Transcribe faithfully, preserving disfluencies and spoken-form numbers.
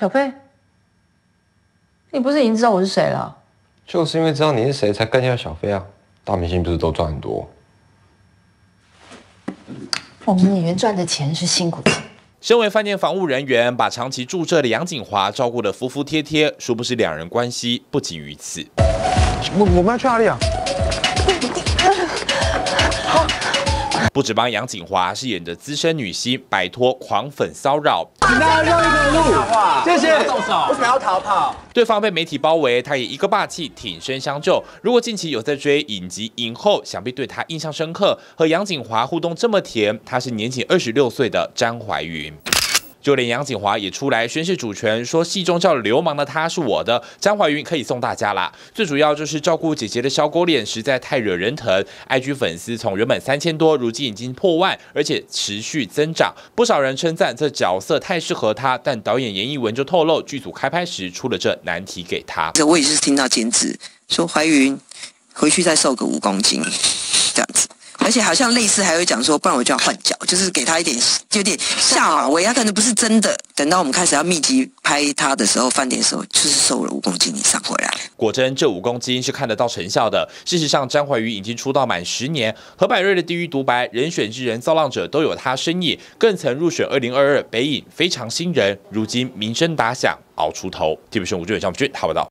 小佩，你不是已经知道我是谁了？就是因为知道你是谁，才更要小飞啊！大明星不是都赚很多？我们演员赚的钱是辛苦钱。 身为饭店房务人员，把长期住这的杨景华照顾得服服帖帖，殊不知两人关系不仅于此。我我们要去哪里啊？不止帮杨景华饰演着资深女星摆脱狂粉骚扰，请大家让一个路，谢谢。为什么要逃跑？对方被媒体包围，他也一个霸气挺身相救。如果近期有在追影集影后，想必对他印象深刻。和杨景华互动这么甜，她是年仅二十六岁的詹怀芸。 就连杨景华也出来宣示主权，说戏中叫流氓的他是我的，詹怀芸可以送大家啦。最主要就是照顾姐姐的小狗脸实在太惹人疼 ，I G 粉丝从原本三千多，如今已经破万，而且持续增长。不少人称赞这角色太适合他，但导演严艺文就透露，剧组开拍时出了这难题给他。我也是听到剪纸说怀芸回去再瘦个五公斤这样子。 而且好像类似还会讲说，不然我就要换角，就是给他一点有点下马威，他可能不是真的。等到我们开始要密集拍他的时候，饭店的时候就是瘦了五公斤以上回来。果真，这五公斤是看得到成效的。事实上，詹怀芸已经出道满十年，何百瑞的《地狱独白》、《人选之人》、《造浪者》都有他身影，更曾入选二零二二北影非常新人，如今名声打响，熬出头。T V B 新闻吴俊伟、张博君，台报道。